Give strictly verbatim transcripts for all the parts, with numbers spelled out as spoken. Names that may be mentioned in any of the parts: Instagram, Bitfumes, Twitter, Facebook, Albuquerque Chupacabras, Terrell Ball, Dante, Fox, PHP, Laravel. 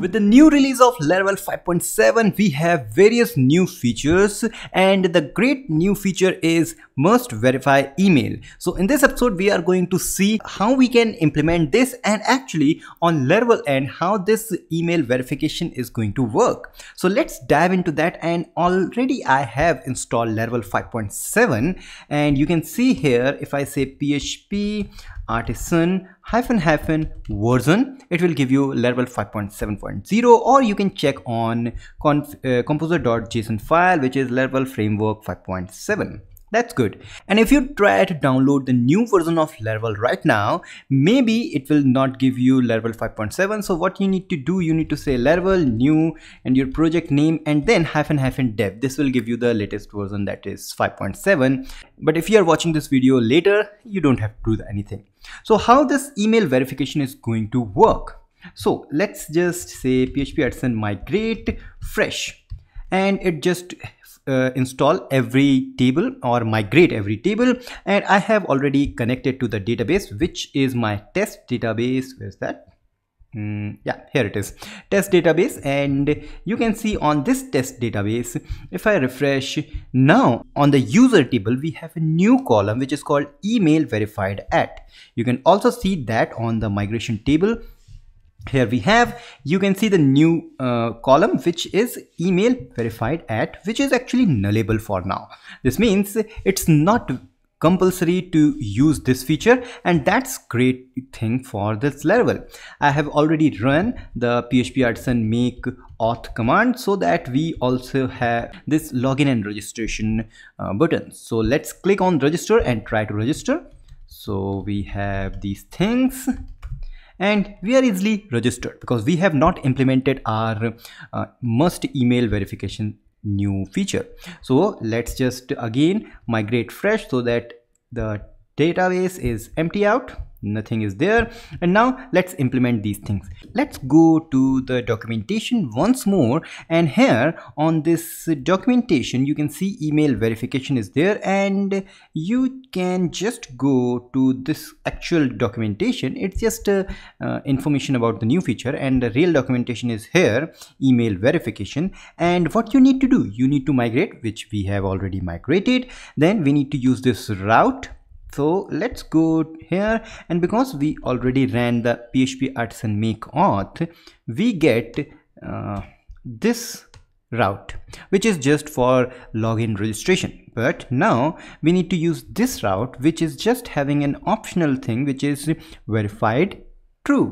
With the new release of Laravel five point seven, we have various new features, and the great new feature is must verify email. So in this episode, we are going to see how we can implement this and actually on Laravel end how this email verification is going to work. So let's dive into that, and already I have installed Laravel five point seven, and you can see here if I say P H P artisan hyphen hyphen version, it will give you Laravel five point seven point zero, or you can check on conf, uh, composer.json file, which is Laravel framework five point seven. That's good. And if you try to download the new version of Laravel right now, maybe it will not give you Laravel five point seven. So what you need to do, you need to say Laravel new and your project name and then hyphen hyphen dev. This will give you the latest version, that is five point seven. But if you are watching this video later, you don't have to do anything. So how this email verification is going to work? So let's just say P H P artisan migrate fresh, and it just Uh, install every table or migrate every table, and I have already connected to the database, which is my test database. Where's that? Mm, yeah, here it is, test database. And you can see on this test database, if I refresh now, on the user table we have a new column which is called email verified at. You can also see that on the migration table. Here we have, you can see the new uh, column, which is email verified at, which is actually nullable for now. This means it's not compulsory to use this feature, and that's great thing for this Laravel. I have already run the P H P artisan make auth command so that we also have this login and registration uh, button. So let's click on register and try to register. So we have these things, and we are easily registered because we have not implemented our uh, must email verification new feature. So let's just again migrate fresh so that the database is empty out, nothing is there. And now let's implement these things. Let's go to the documentation once more, and here on this documentation you can see email verification is there, and you can just go to this actual documentation. It's just uh, uh, information about the new feature, and the real documentation is here, email verification. And what you need to do, you need to migrate, which we have already migrated. Then we need to use this route. So let's go here, and because we already ran the P H P artisan make auth, we get uh, this route, which is just for login registration. But now we need to use this route, which is just having an optional thing, which is verified true.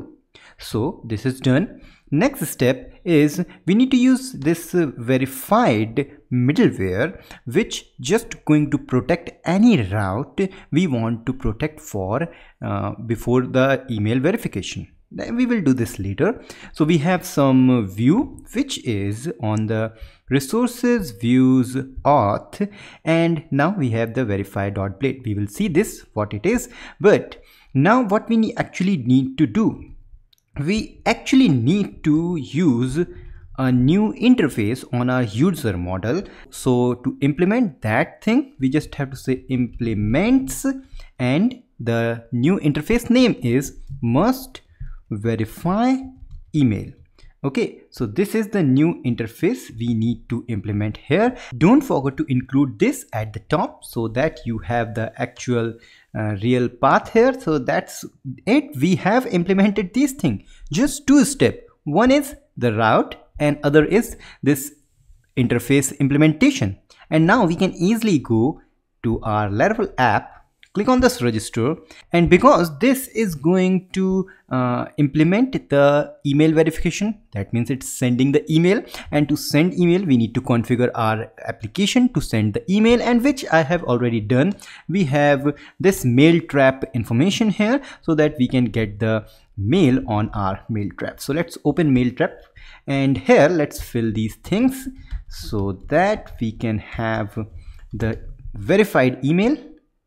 So this is done. Next step is we need to use this uh, verified middleware, which just going to protect any route we want to protect for uh, before the email verification. We will do this later. So we have some view which is on the resources views auth, and now we have the verify.blade. We will see this what it is, but now what we actually need to do, we actually need to use a new interface on our user model. So to implement that thing, we just have to say implements, and the new interface name is must verify email. Okay, so this is the new interface we need to implement here. Don't forget to include this at the top so that you have the actual uh, real path here. So that's it. We have implemented this thing. Just two steps. One is the route, and other is this interface implementation. And now we can easily go to our Laravel app, click on this register, and because this is going to uh, implement the email verification, that means it's sending the email, and to send email we need to configure our application to send the email, and which I have already done. We have this mail trap information here so that we can get the mail on our mail trap. So let's open mail trap, and here let's fill these things so that we can have the verified email.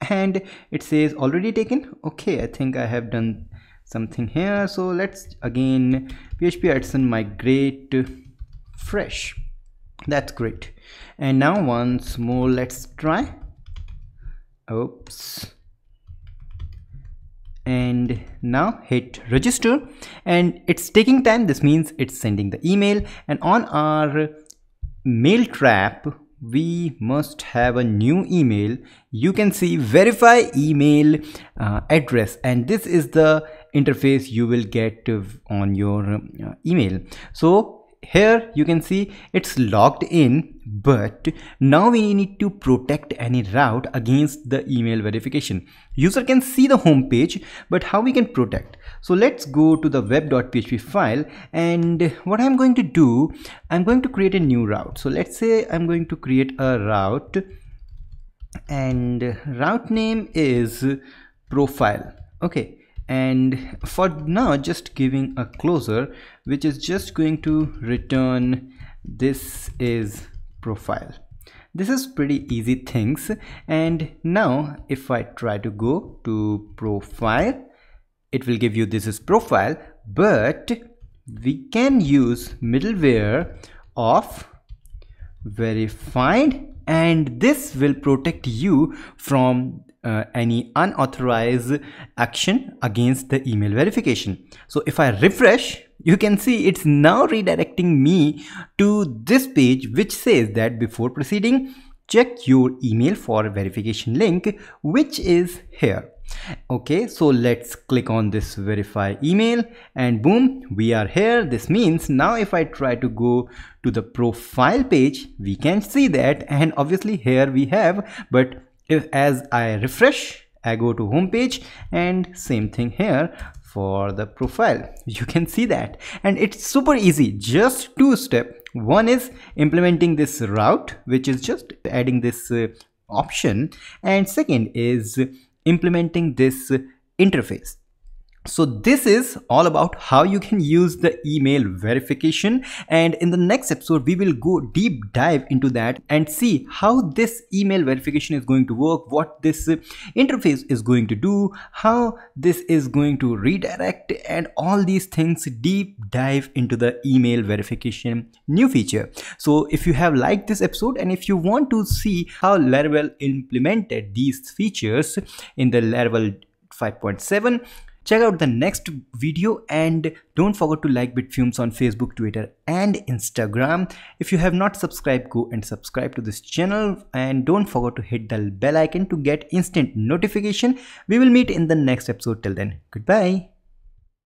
And it says already taken. Okay, I think I have done something here. So let's again P H P artisan migrate fresh. That's great. And now once more, let's try. Oops. And and now hit register, and it's taking time. This means it's sending the email, and on our mail trap we must have a new email. You can see verify email uh, address, and this is the interface you will get on your uh, email. So here you can see it's logged in, but now we need to protect any route against the email verification. User can see the home page, but how we can protect? So let's go to the web.php file, and what I'm going to do, I'm going to create a new route. So let's say I'm going to create a route, and route name is profile. Okay. And for now, just giving a closure, which is just going to return this is profile. This is pretty easy things. And now if I try to go to profile, it will give you this is profile, but we can use middleware of verified, and this will protect you from Uh, any unauthorized action against the email verification. So if I refresh, you can see it's now redirecting me to this page which says that before proceeding, check your email for verification link, which is here. Okay, so let's click on this verify email, and boom, we are here. This means now if I try to go to the profile page, we can see that, and obviously here we have, but if as I refresh, I go to home page, and same thing here for the profile. You can see that, and it's super easy, just two steps. One is implementing this route, which is just adding this uh, option, and second is implementing this interface. So this is all about how you can use the email verification, and in the next episode we will go deep dive into that and see how this email verification is going to work, what this interface is going to do, how this is going to redirect, and all these things. Deep dive into the email verification new feature. So if you have liked this episode, and if you want to see how Laravel implemented these features in the Laravel five point seven, check out the next video, and don't forget to like Bitfumes on Facebook, Twitter and Instagram. If you have not subscribed, go and subscribe to this channel, and don't forget to hit the bell icon to get instant notification. We will meet in the next episode. Till then, goodbye.